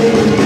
That